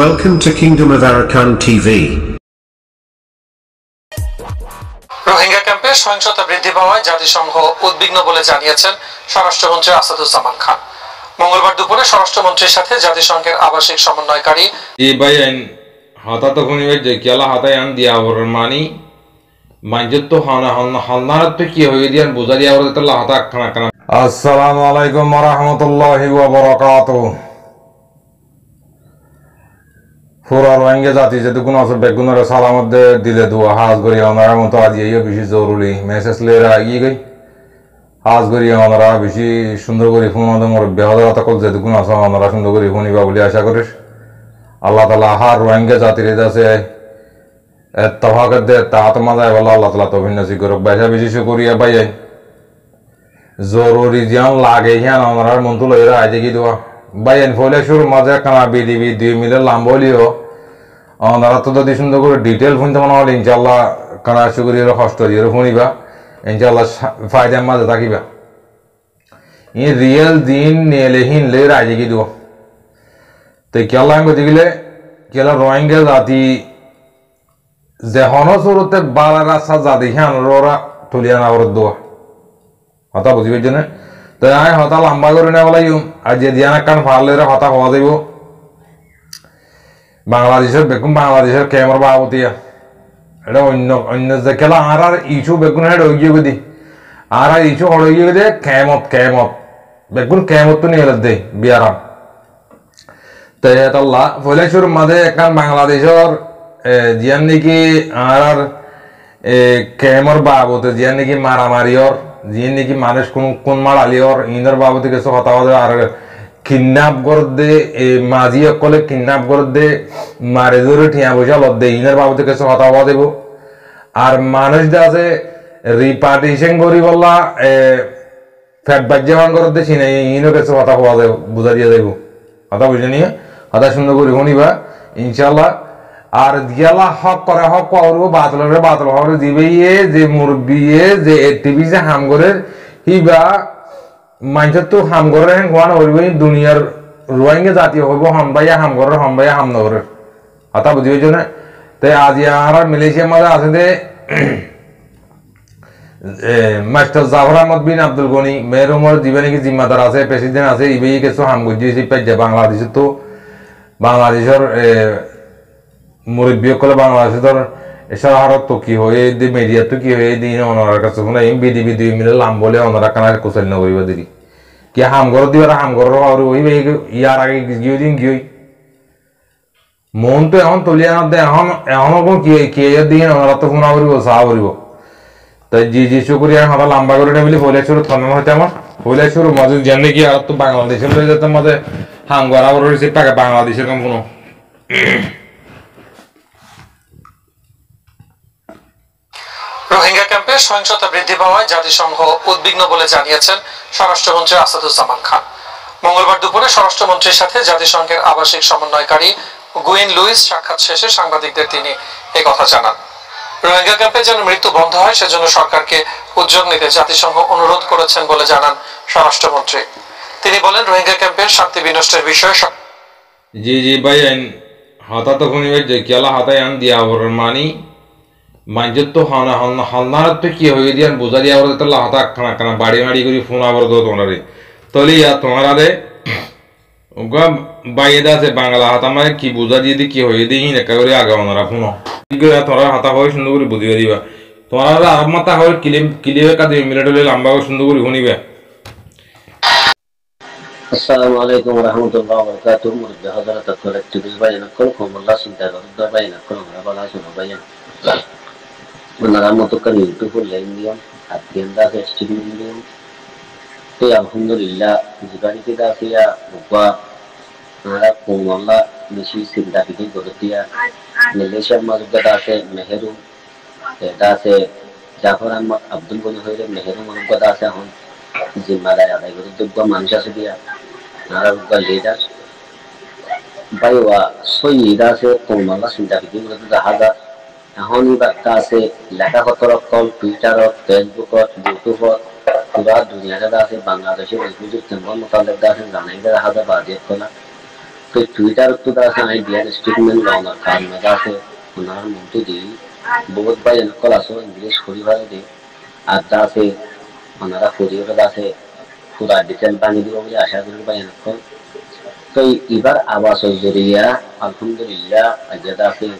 Welcome to KINGDOMOFARKANTV. Rohingya campe সহিংসতা বৃদ্ধি পাওয়ায় জাতিসংঘ উদ্বিগ্ন বলে জানিয়েছেন স্বরাষ্ট্রমন্ত্রী আসাদুজ্জামান খান। মঙ্গলবার দুপুরে স্বরাষ্ট্রমন্ত্রীর সাথে জাতিসংঘের আবাসিক সমন্বয়কারী ইবাইন হাতাতখনিবে যে কেলা হাতায়ান দিয়া বরমানি মানজত্ব হানা হানারত কি হই দিয়ান বুজারি আওরাত আল্লাহ হাতা খানা খানা। আসসালামু আলাইকুম ওয়া রাহমাতুল্লাহি ওয়া বারাকাতুহু। পুরা রোহিঙ্গা জাতি যদি কোনো আসবে গুণরা সালামত দিলে দোয়া হাজ করি আমরা মতো আজ এই বেশি জরুরি মেসেজ লেরা এগিয়ে গই হাজ করি আমরা বেশি সুন্দর করে ফোন আমার বেহাদারা তকল যদি কোনো আসা আমরা সুন্দর করে ফোনিবা বলে আশা করিস আল্লাহ তাআলা হার রোহিঙ্গা জাতির কাছে তাওয়াক্কুল দে তাআতমা যায় বলা আল্লাহ তাআলা তৌফিক নসিব করুক ভাইসা বেশি শুকরিয়া ভাই জরুরি জান লাগে হ্যাঁ আমরা মন্ত লইরা আজ কি দোয়া Bayan folya shuru maja kana BDB 2 million lambolio, onara to the dishun dogo detail fundamanal inshallah kana suguri ro hosto yero funiba, inshallah faida maja takiba. In real din nelehin le raje ki do. Te kya lango digile kya la roinga zati zehono surute balara sa zadihan rora tuliana or do. Ata buzibe jene. Tanya hota lamba guru ne wala yum aja diana kan falera hota hota ibu Bangladesh bekum Bangladesh camera bawa dia ada on zakela arar isu bekun ada ogi gudi arar isu ada ogi gudi camera bekun camera tu ni ada deh biaram tanya tala boleh sur mada kan Bangladesh dian ni ki arar camera bawa tu dian ni ki mara mari or जिन्हें कि मानस कुन मारा लिया और इंदर बाबू तो कैसे बताओ तो आरे किन्नाप कर दे माजी अकोले किन्नाप कर दे मारे दूर ठिया बोझा लग दे इंदर बाबू तो कैसे बताओ तो वो आर मानस जासे रिपार्टिशन कोरी वाला फैट बच्चेवान कर दे चीने इन्हों कैसे बताओ तो बुधारिया दे वो अता बुझे नहीं है अता शुंदर कोरी होनी बा इंशाल्लाह Ar dialah hak kara hak kau orang batal orang dibiye, di murbiye, di aktivis hamgore, hiba manjat tu hamgore yang kuan orang ini dunia ruangnya jati orang boh hambaya hamgore hambaya hamnore. Ata budiye jone, teh aja orang Malaysia mana asende Master Zaframuddin Abdul Ghani, merumor dibiye ke zimma darase presiden asih dibiye ke so hamgudi si pej Bangladesh tu Bangladesh মুরব্বি কল বাংলাদেশের ইশারাত তো কি হয় দি মিডিয়া তো কি হয় দিন ওনার কাছে কোন এমবিডিবি 2 মিলে লাম বলে ওনারা কানার কোসল না করিবা দিলি কি হামগর দিবার হামগর আর ওই ইয়ার আগে গিয়ে দিন গিয়ে মন তো এখন তুলিয়া না দে এখন এখন কি কি দিন ওনারা তো কোন করিব সাহা করিব তাই জি জি শুকরিয়া আমরা লম্বা করে না বলি বলে শুরু থানা হইতে আমার বলে শুরু মজু জানি কি আর তো বাংলাদেশের লই যেতে মধ্যে হামগর আর রইছে টাকা বাংলাদেশের কম কোন রোহিঙ্গা ক্যাম্পে সহিংসতা বৃদ্ধি পাওয়ায় জাতিসংঘ উদ্বিগ্ন বলে জানিয়েছেন স্বরাষ্ট্রমন্ত্রী আসাদুজ্জামান খান। মঙ্গলবার দুপুরে স্বরাষ্ট্রমন্ত্রীর সাথে জাতিসংঘের আবাসিক সমন্বয়কারী গুইন লুইস সাক্ষাৎ শেষে সাংবাদিকদের তিনি এই কথা জানান। রোহিঙ্গা ক্যাম্পে যেন মৃত্যু বন্ধ হয় সেজন্য সরকারকে উদ্যোগ নিতে জাতিসংঘ অনুরোধ করেছেন বলে জানান স্বরাষ্ট্রমন্ত্রী। তিনি বলেন রোহিঙ্গা ক্যাম্পে শান্তি বিনষ্টের বিষয়ে জি জি বাইন হাতাতখনিবে যে কেলা হাতায়ান দিয়া বরমানি Manjat tuh hana hana hana tuh kya hoye diyan buzari aur de tala hata khana khana bari mari kuri phone aur do tonare toli ya tomara de uga bayeda se bangla hata mare ki buzari de ki hoye de hi ne kare aga onara phone igya tomara hata hoye sundor kore buzari diba tomara ar mata hoye clear ka de minute le lamba hoye sundor kore honi ba assalamu alaikum warahmatullahi wabarakatuh murabba hazrat activist bayna kol ko mulla sinta garda bayna kol bala suno bayna Menerang untuk kali itu pun lainnya, agenda festival ini, itu alhamdulillah jika kita siap buka ada pengelola misi sinta ini berarti Malaysia masuk ke dasar Meheru, dasar Jafar Ahmad Abdul Ghani itu Meheru masuk ke dasar hon, jemaah ada itu buka manusia sedia, ada buka leader, bahwa soalnya dasar pengelola sinta ini berarti ada Ahoni bakta se laka kotorok kol Twitter or Facebook or YouTube or pura dunia da se Bangladesh or Bangladesh tempat mutalib da se Ghana da haza badiat kola तो Twitter तो दरअसल Indian statement लाना काम में जाते उन्हार मुंतु दी बहुत बार नकल आसो इंग्लिश खोली भाई दी आज जाते उन्हारा खोली वाला जाते खुदा डिटेल पानी दी होगी आशा करूँ बार नकल तो इबार आवास ज़रिया अल्हम्दुलिल्लाह आज जाते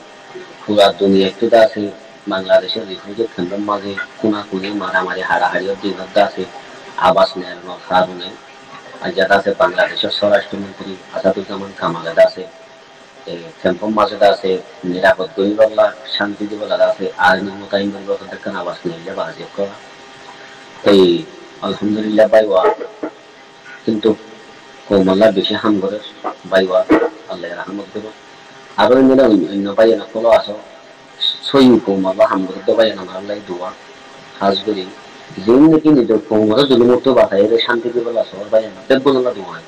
खुदा दुनिया तो जाते बांग्लादेश रिश्ते के खंडन मारे कुना कुने मारा मारे हारा हरियों दी जाते आवास ने Ajata se Bangladesh Swarashtra Mantri Asaduzzaman Kamal dase tempom maje dase nirapod goriballa shanti dibola dase arni mutaim goribota dekhan awas niye baje ko ei alhamdulillah baiwa kintu ko mala beshi ham gore baiwa allah rahmat debo abar mera onno baiana kolo aso soyu ko mala ham gore to baiana allah dua khas gori Zin lagi nih dok, kongres dulu waktu bahaya, reshanti di bawah sahur banyak, tebal nggak doang.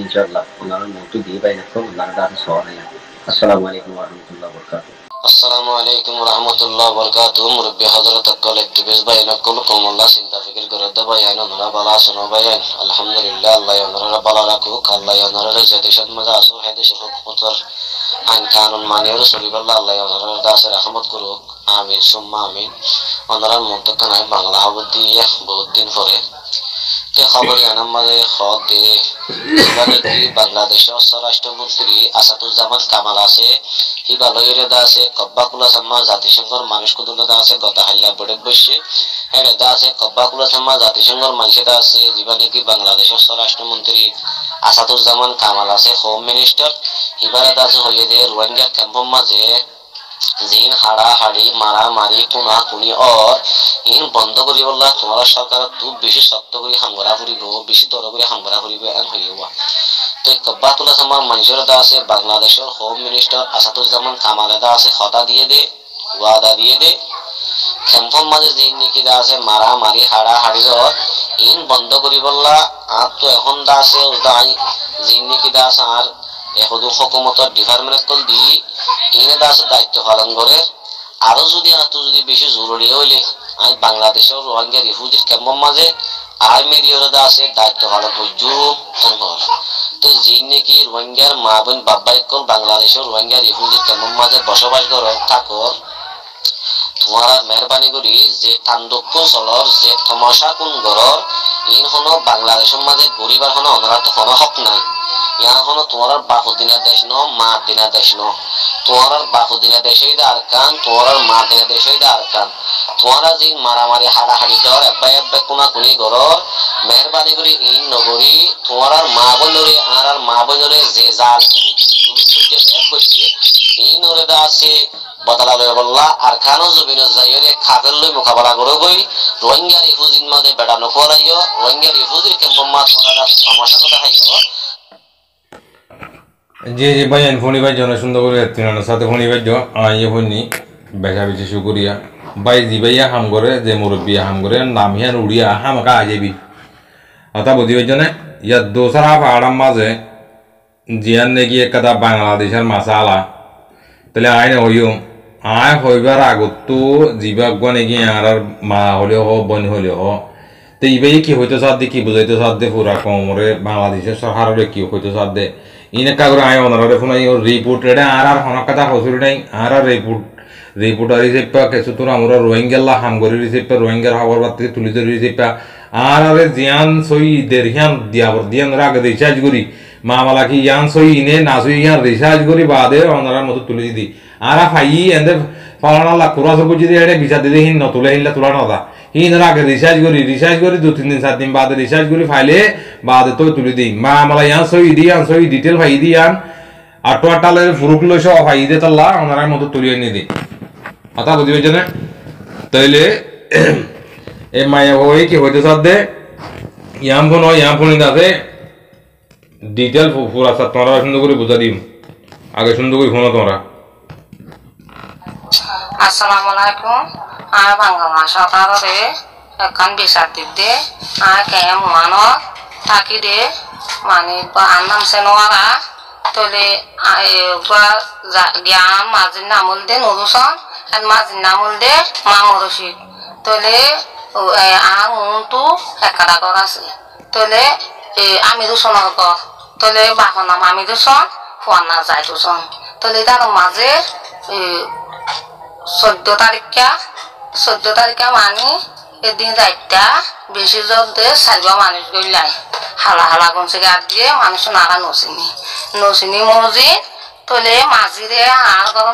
Insyaallah, orang waktu di banyak tuh, orang dari sahur ya. Assalamualaikum warahmatullahi wabarakatuh. Assalamualaikum warahmatullahi wabarakatuh. Murabbi hadirat kolektif banyak kalau kongres cinta fikir kerja banyak, orang balas orang banyak. Alhamdulillah, Allah yang orang balas aku, Allah yang orang rezeki syad maga asal hati syukur putar. Ankanun maniur suriballa Allah yang orang dasar rahmat guru. Amin, semua amin. Orang muntuk kan ayam Bangla habis dia, banyak hari fore. Tapi kabar yang nama dia khod deh. Sebenarnya di Bangladesh, Swarashtra Mantri Asaduzzaman Kamal ase, ini baloyre dasi, kabbakula sama zati sengkor manusia dulu dasi, kota halnya berat bersih. Ada dasi, kabbakula sama zati sengkor manusia dasi. Sebenarnya di Bangladesh, Swarashtra Mantri Asaduzzaman Kamal ase, Home Minister, ini barat dasi hoye deh, Rohingya kampung maze. जिन हाड़ा हाड़ी मारा मारी कुना कुनी और इन बंदों को रिवल्ला तुम्हारा सरकार तू विशेष शक्तों को हमगरा फुरी बो विशेष दौरों को हमगरा फुरी बो ऐन हुई हुआ तो एक कब्बा तुला समान मंजूर दासे बांग्लादेश और होम मिनिस्टर असदुज्जामान कामाल दासे खाता दिए दे वादा दिए दे संपन्न मजे जिन निकी दासे मारा मारी हाड़ा हाड़ी और इन बंदों को रिवल्ला आप तो एहम दासे उस दाई जिन निकी दास आर এখনো হকমতার ডিপার্টমেন্ট কল দি ইনে দাস দায়িত্ব পালন করে আর যদি আতো যদি বেশি জরুরি হইলে আমি বাংলাদেশের রোহিঙ্গা রিফিউজি ক্যাম্প মাঝে আর্মি এর দাসে দায়িত্ব পালন করব তো যিনি কি রোহিঙ্গার মা বোন বাবাই কল বাংলাদেশের রোহিঙ্গা রিফিউজি ক্যাম্প মাঝে বসবাস করে থাকো তোমার মেহেরবানি করি যে তাণ্ডব চলর যে তমাশা কোন গরর ইন হলো বাংলাদেশের মাঝে গরিবার হলো অনরাত হলো হক নাই यहाँ होना तुम्हारा बाहुदिना देश नो मार दिना देश नो तुम्हारा बाहुदिना देश ही दार कान तुम्हारा मार दिना देश ही दार कान तुम्हारा जिन मारा मारे हारा हारी दौर अब्बे अब्बे कुना कुनी गरोर मेहरबानी करी इन नगोरी तुम्हारा मावनोरे आरा मावनोरे जेजाल तुझे सब कुछ इन औरे दासे बदला ले बल्ला आरखानों जुबिनों जायोरे खाकल्ले मुकाबला करो कोई रोहिंग्या रिफुजिन मादे बड़ा नकोरा यो रोहिंग्या रिफुजिन के मम्मा तुम्हारा समस्या तो है यो जी भाई फोन जो ना सुंदर करे तीन साथे फोन जो ये फोन बैठा बेची शुक्रिया भाई जी भैया हम करे जे मुरब्बी हम करे नाम है उड़िया हम का आज भी अतः बुद्धि जो ने या दूसरा फाड़म माजे जियान ने की एक कदा बांग्लादेश मसाला तले आए हो यो आए हो बार आगुत्तू जीवा गो ने की यार माँ होले हो बन होले हो तो ये की होते साथ दे की बुझे तो साथ दे पूरा कौम रे बांग्लादेश सरकार रे की होते साथ दे Ina kagura ayo onara refuna iyo report reda arar hona kata hosuri dai arar report reportari sepa kesutura mura rohingya la hamgori sepa rohingya hawar batte tulidori sepa arar jian soi derhian diabor dian raga recharge guri mamala ki yan soi ine nasui yan recharge guri bade onara motu tulidi ara fai ende falana la kuraso buji de bisa de hin no tule hin la tulana da hin raga recharge gori do 3 din 7 din bade recharge guri file Bade to tulidi, ma mala yang soi detail fai dian, atwa taler furuklo sho fai de tala, onara moto tulian nidi. Ata budi wajana, tele, emaya hoi ki hoja sade, yang pono indase, detail fura satora sundukuri buzadim, aga sundukuri hono tora. Assalamualaikum, a bangga satara de, akan bisa tide, a kaya mano. Taki de mani ba anam senora tole ba giam mazin namul de nurusan an mazin namul de mamurushi tole ang untu ekada korasi tole amiruson orko tole bahonam amiruson খোয়ানা যায় তো সং তাহলে তার মাঝে 14 তারিখে মানে এদিন যাইতা বেশি জনতে সাইবা মানুষ কইলাই হালা হালা গনছে গাত দিয়ে মানুষ নাগা নসিনি মজি তোলে মাঝিরে আর গর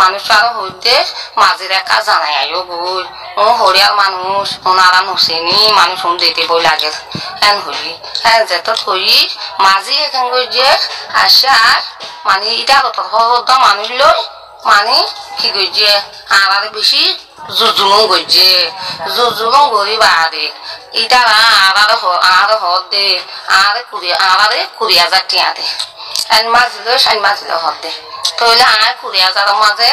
মানুষ আর হইতে মাঝিরে কা জানাই আইও বই ও হরিয়াল মানুষ ওনারা নসিনি মানুষ ওম দিতে বই লাগে এন হলি এন যে তো কই মাঝি এখান কই যে আশা মানে ইটা কত হদ মানুষ লই মানে কি কই যে আর বেশি জুজুং গইছে জুজুং গরি বাদে ইটা আর হদ দে আর কুড়ি হাজার টিয়াতে সাইন মাঝিল হতে তৈলে আয় 20,000 মাঝে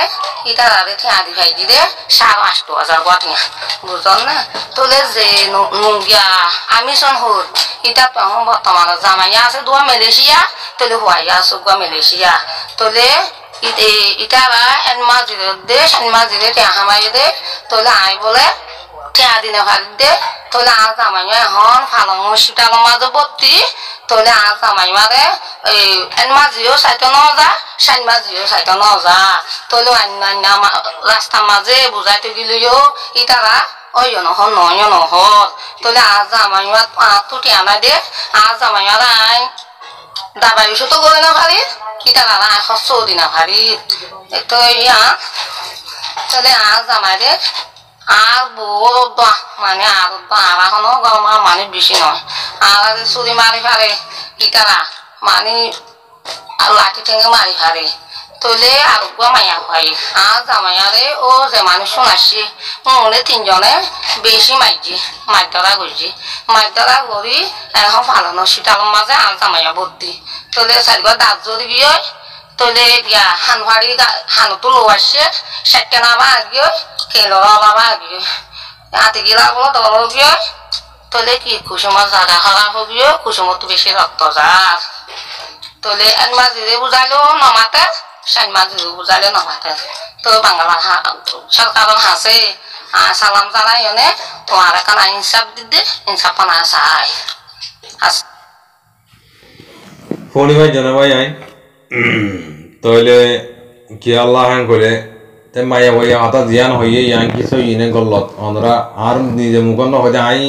ইটা আরে টিয়াদি ভাই দিলে 8,500 গটিয়া বুঝল না তোলে যে নুঙ্গিয়া আমি সন হল ইটা তখন বর্তমানে জামাইয়া আছে দুয়া মালয়েশিয়া তোলে হওয়াইয়া আছে গুয়া মালয়েশিয়া তোলে ইটা এন মাঝিল দে সাইন মাঝিলে টিয়া হামাই দে তোলে আয় বলে টিয়াদি না ভাগ দে তোলে আর জামাইয়া এখন ফালং হসপিটাল মাঝে ভর্তি তোলে আর জামাই মারে সাইন মাঝিও সাইতো নজা তোলো আইন রাস্তা মাঝে বুঝাই তো গিলিও ইতারা অয় নহর তোলে আজ আমার তুটি আনা দে আজ আমার আই দাবাই তো গলে না ভারি ইতারা আয় খরচ দিনা ভারি তো ইয়া তোলে আজ আমাদের আর বহুত মানে আর আরাহনো গরমা মানে বেশি নয় আর চুরি মারি ফারে ইতারা মানে লাঠি ঠেঙে মারি হারে তোলে আর মায়া হয় আর জামাইয়ারে ও যে মানুষ শোনাচ্ছি মনে তিনজনে বেশি মাইতরা ঘুরি এখন ফালানো শীতালের মাঝে আর জামাইয়া ভর্তি তোলে চারিবার দাঁত জড়ি গিয়ে তোলে গিয়া হানুটো লো আসছে সাতটা নামা আগিয়ে কেলর অলাবা আগিয়ে হাতে গিয়ে লাগলো দল গিয়ে তোলে কি কুসুমা জাগা খারাপ হবিও কুসুম তো বেশি রক্ত যার তোলে এক মাঝিরে বুঝালো নমাতে সাইন মাঝিরে বুঝালে নমাতে তো বাংলা সরকার হাসে সালাম জানাই এনে তোমার এখানে ইনসাফ দিদি ইনসাফ না চাই ফোনি ভাই জানাবাই আই তোলে কি আল্লাহ হ্যাং করে তে মায়া বইয়া হাতা জিয়ান হইয়ে ইয়াং কিছু ইনে গল্লত অনরা আর নিজে মুকন্ন হয়ে আই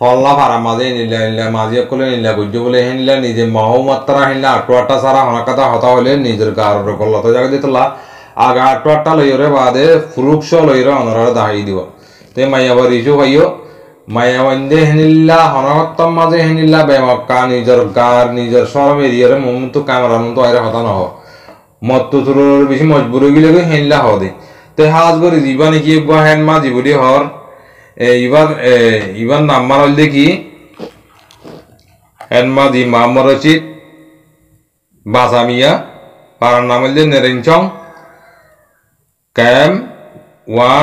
ফল্লা ভাড়া মাঝে নিলা নিলা মাঝে কলে নিলা গুজ্জ বলে হেনলা নিজে মহমাত্রা হেনলা আটোয়াটা সারা হনাকাতা হতা হলে নিজের গারর কল্লত জায়গা দিতলা আগা আটোয়াটা লইরে বাদে ফুরুক্ষ লইরে অনরা দাহি দিব তে মায়া বরিজু হইও মায়া বন্দে হেনলা হনকত্তম মাঝে হেনলা বেমক্কা নিজের গার নিজের শরম এরিয়ারে মুমতু ক্যামেরা মুমতু আইরে হতা নহ মত্তু তুরুর বেশি মজবুর গিলে হেনলা হদে তে হাজ গরি জীবনে কি গো হেন মা জীবুরি হর ইবার নাম্বার হল দেখি এনমাজি মামর রশিদ বাসামিয়া পাড়ার নাম হল নেরেংচং ক্যাম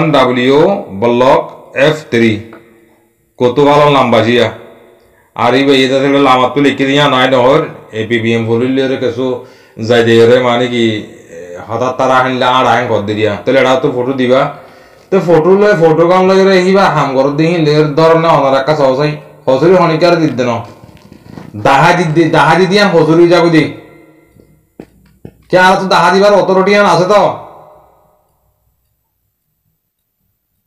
1W ব্লক F3 কোতোয়াল লাম্বাজিয়া আর এই বাইতে থেকে লামাত তো লিখে দিয়া নাই নহর APBM ফুলিলে কিছু যাই দেরে মানে কি হঠাৎ তারা হাইলা আর আইন কর দিয়া তাহলে এটা তো ফটো দিবা তো ফটো কাম লাগে রেহিবা হাম গর দেহি লের দরনা অনরাকা সওসাই হসুরি হনিকার দিদন দাহা দিদি আম হসুরি যাগো দি কে আর তো দাহা দিবার অতরটিয়ান আছে তো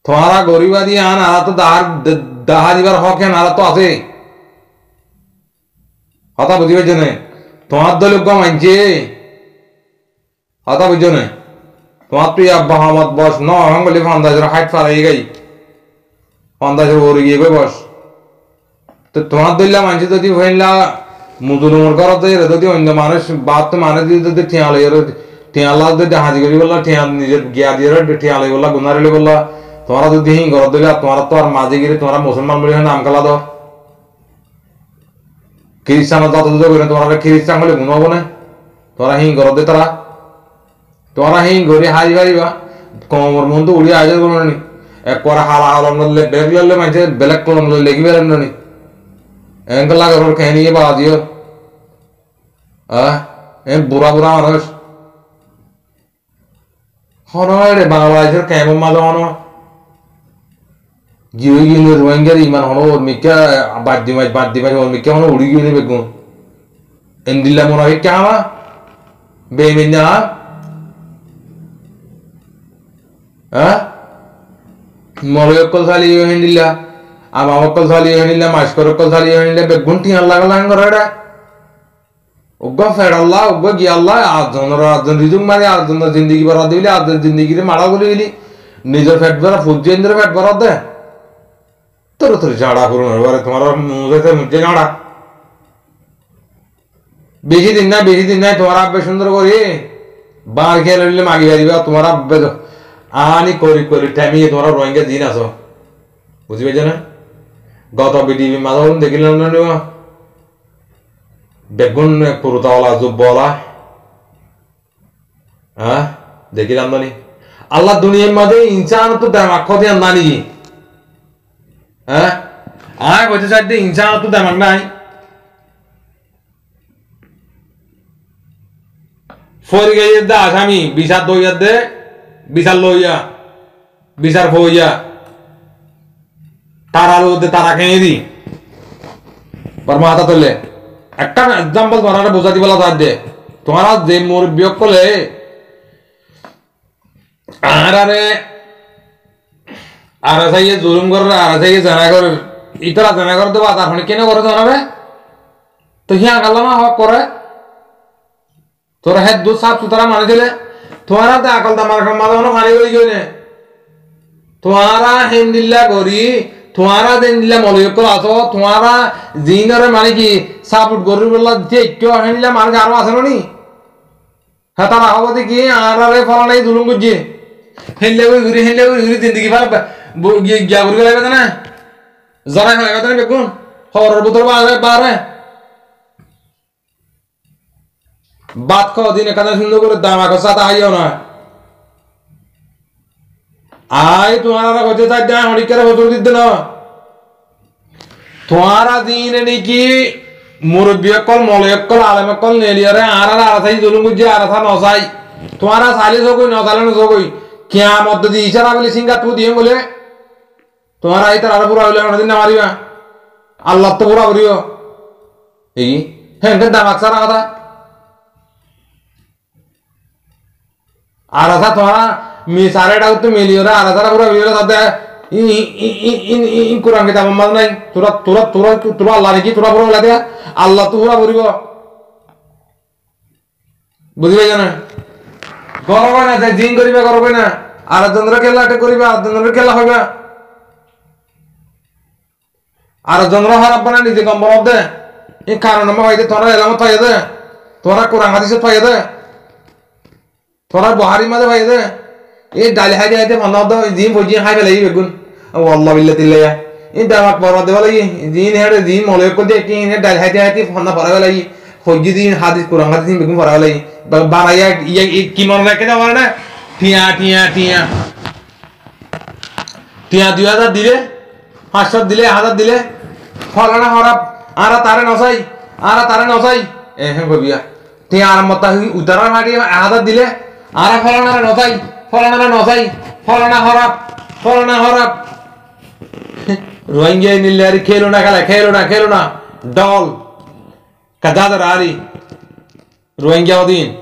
তোমারা গরিবাদি আন আর তো দাহা দিবার হক এন আর তো আছে কথা বুঝিবে জনে তোমার দলক গো মানছে কথা বুঝো না তোমার তুই আব্বা হামাত বস নঙ্গলি ফন্দাজের হাইট ফালাই গাই ফন্দাজের ওর গিয়ে গই বস তো তোমার দইলা মানছি যদি হইলা মুজুরমর করতে যদি অন্য মানুষ বাত মানে যদি ঠেয়ালা যদি হাজি করি বললা ঠেয়া নিজের গিয়া দিয়ে ঠেয়ালাই বললা গুনারেলি বললা তোমরা যদি হিং ঘর দিলে তোমার তো আর মাঝে গিয়ে তোমরা মুসলমান বলে নাম কালা দাও খ্রিস্টানের দাঁত যদি তোমরা খ্রিস্টান হলে গুণ হবো না তোমরা হিং ঘর দে তারা তোরা হিং ঘরে হাজি হারিবা কমর মন্দ উড়ি আয়োজন করনি এক করা হালা হালম নলে বেগ ললে মাঝে বেলেগ কলম লেগি বেলেন ননি এঙ্গলা গরর কেনিয়ে বাদিও এ বুড়া মানুষ হনরে বাংলাদেশের কেমন মাঝে হন জিও গিয়ে রোহিঙ্গার ইমান হন ওর মিকা বাদ দিমাই ওর মিকা হন উড়ি গিয়ে বেগুন এন্দিল্লা মনে হয় কেমা Beminya, Moroyok kosali yang ini lah, Amawok kosali yang ini lah, Maskorok kosali yang ini lah, Begunti Allah orang Uga fedallah, uga giyallah, azan rizuk mari azan zindagi baradi bili, azan zindagi re mara guli bili, nijer fed bara fujjendra fed barade, tur jada kurun harbare, tumhara mujhe se mujhe jada, beshi din na, tumhara abbe sundar kori, baar khel bili magi bari ba, tumhara abbe ahani kori, tamiye tumhara rohingya din aso, bujhe jana, gato bidi mara un dekilan na niwa. Begun kurutaola zubbola, dekilan doni. Allah dunia madai insan tu damak kau tiada nani, bocah saja insan tu damak nai. Forgaya itu asami, bisa doya de, bisa loya, bisa foya, taralu de taraknya ini, permata tu le. একটা example তোমার বোঝাতে বলা সাহায্যে তোমারা যে মুরব্বিকলে আর সাইয়ে জুলুম করে আর সাইয়ে জানা করে ইতরা জানা করে দেবা তারপরে কেন করে জানাবে তো হিয়া গলামা হক করে তোরা হে দু সাফ সুতরা মানে দিলে তোমারা তো আকল দামার সম্মানও মানে গই গইনে তোমারা হিন্দিল্লা গরি Tuara dan nila moloyok atau tuara zinare mani ki saput goru bola je kyo hai nila mani karwa sanoni hata rahawa te ki ara re fala nai dulung ko je hen lewe guri zindagi fala bo ye gya guri kala na zara kala na bekun horror butor ba bare baat ko din ekada sundo gore dama ko sata ayo na Ayo tuara kote ta jangan hari kira betul di dina. Tuara di ini ki murubbiya kol moloyok kol alamak kol neliare arah sahi dulu mujhe arah sa nausai. Tuara salis ho koi nausalan ho koi. Kya modde di icara beli singa tu diye mule. Tuara itu arah pura ulang nanti namari ya. Allah tu pura uriyo. Ini hendak damak sara kata. Arah sa tuara Misalnya ada itu miliuran, ada cara pura miliuran ada ini kurang kita memandang, turut lagi turut pura lagi Allah tuh pura beribu, begini aja nih. Korban aja jin korban korban, ada jendral kelak korban, ada jendral kelak hoga, ada jendral harapan ini juga berapa deh, ini karena nama itu thora elam thaya deh, thora kurang hati setia deh, thora bahari mana thaya deh. Ini dalih aja mana ada izin pujian hai belai begun, Allah billah tidak ya. Ini damak barat belai, izin hari izin mulai kerja ini dalih aja itu mana parah belai, pujian hadis kurang hadis ini begun parah belai. Baraya ya kimon lagi dah mana, tiang dua ada dile, hasrat dile, hadat dile, falana harap, arah taran nosai, berbia. Tiang matahui udara hari hadat dile, arah falana nosai. Falana nosai, falana harap, Rohingya ini lari kelona, doll, kadada rari, Rohingya udin,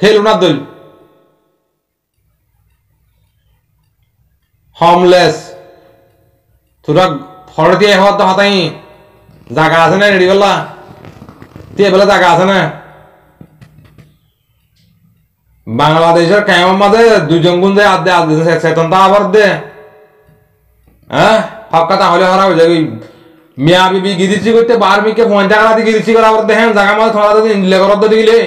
kelona dul, homeless, thura thordi ehot hatai, zagasana ready bolla, tiye bolla zagasana. Bangladesh kayak apa deh, dua jenggun deh, ada setan tawar deh, fakta hal yang harap jadi, mia bibi gigi sih gitu, bar mikir phone jaga lagi gigi sih kalau deh, jaga malah thora deh, ini lekor deh gile,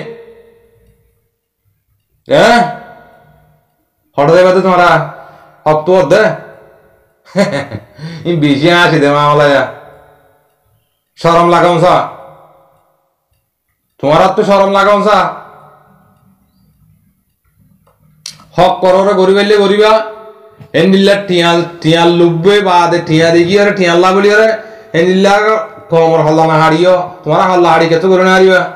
hard deh betul thora, up tuh deh, ini bijian sih deh malah ya, serem lagi unsa, thora tuh serem lagi unsa. Hak korora goribelle goriba, hendillah tiang lubbe baade tiang degi ora tiang labuli ora hendillah komor halama hariyo, tomara halari ketu gorona hariya.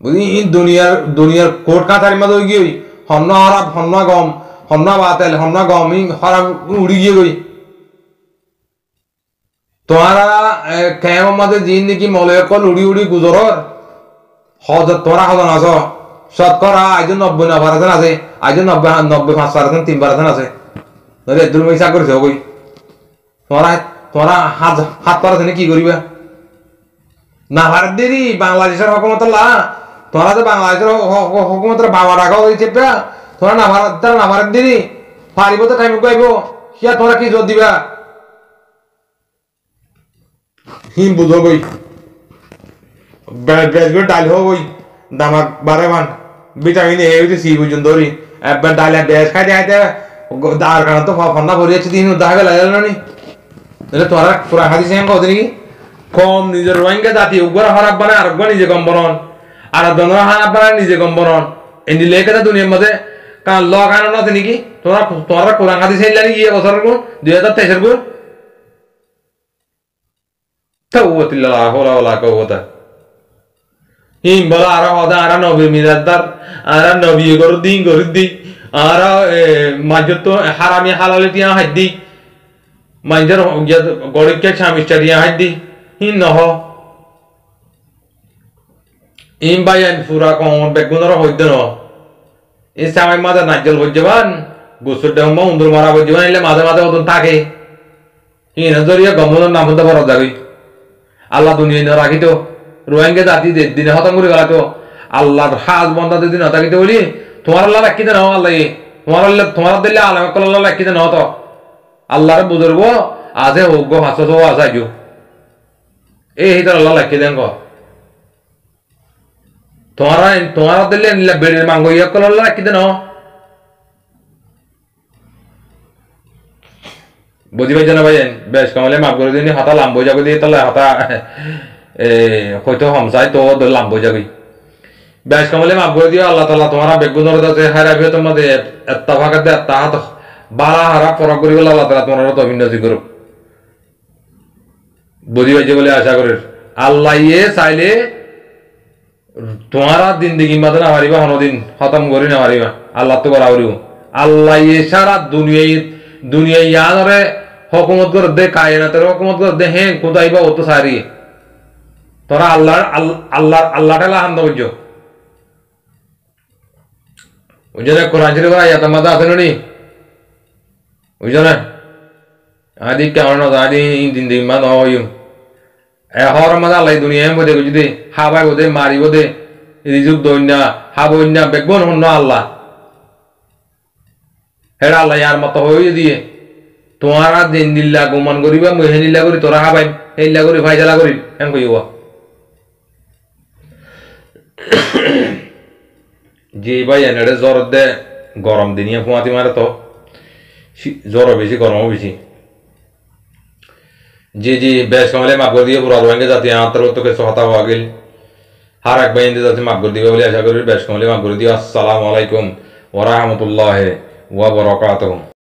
Budi ini dunia court ka thari madoi giyi, hamna harap hamna gom hamna baatel hamna gomi harap udi giyi goi. Tomara kaya madoi jindagi moloyakol udi guzoror, Hajat tona hadan aso, shotkora ajon 90% ase, ajon 95% 3% ase. Nole dulme hisab korche hoi. Tora 7% ki koriba? Na bharat deri Bangladesher hokumatullah, tora je Bangladesher hokumatullah bawar raga hoyeche pa, tora na bharat deri paribo to time goibo, ya tora ki jod diba? Him budho goi. Beres gue dalih ho gue, damak bareman, bicara ini heavy sih gue jendori, abad dalih beres kayak aja, gue dar karena tuh fana boleh aja di ini udah agak layak loh nih, jadi tuh orang kurang hati sih yang kau tadi, kom nih jeruan ke tadi, gue harap benar, gue nih jekomporon, ada donor harap benar nih jekomporon, ini lekar tuh nih mesti, kan log kan orang tadi ki, tuh orang kurang hati sih lari iya kosar gue, dia tuh tesir gue, tahu gue tidak lah, hola kau gue Im bala ara hoda ara nobi midatar ara nobi gordi ara major to harami halalitiya haddi major gorikya chamistariya haddi hin noho im bayan fura kon begunara hoydeno is samay mada najal hojjaban gusudda ma undur mara hojjaban ile mada mada odun take hin nazariya gamon namda barada gai allah duniya ne rakito Rohingya jati dine khatam kore gelato Allah'r haj banda jodi na thakite boli tomar Allah rakhite nao Allah tomar dille alam kol Allah rakhite nao to Allah'r bujurbo aje hoggo hasoso asaju ei hitar Allah rakhite dengo tomar dille nilla beri mango yakol Allah rakhite nao bujibai jana bhayen besh kamale maaf kore dini hata lambo jago diye tala hata Khoito hamsai to do lambo jagi. Besh kamale maaf kore diyo Allah taala tomara begunor dase harabiyo tomade ittafaqat de tahat bara hara pora kori bole Allah taala tomara to binasi koruk. Budi baje bole asha korer. Allah ye saile tomara zindagi madana hariba hono din khatam kori na hariba. Allah to boraboru. Allah ye sara duniya yanore hukumat kor de kainater hukumat kor de hen khudaiba oto sari. Tora Allah telah hamba ujo, ujana Quran cerita ya tamada asal ini, ujana, adik kawan ada ini dinding mana oyum, orang mana lagi dunia yang boleh kujudi, hawa boleh mari boleh, hidup doanya, hawa doanya, begon honna Allah, hera Allah yang mata hoyi dia, tuara dindilla guman goriba, muhenilla gori, tora hawa, henilla gori, faizala gori, yang kujuwa. Jeibai enere zorot de gorom diniya fumati mare to zoro beshi goromo beshi jeji besh kamale maaf kore diye pura Rohingya jati antargotto kesu hata hoye gel har ek bayinde jati maaf kore dibe bole asha kori besh kamale maaf kore diye assalamu alaikum wa rahmatullahi wa barakatuh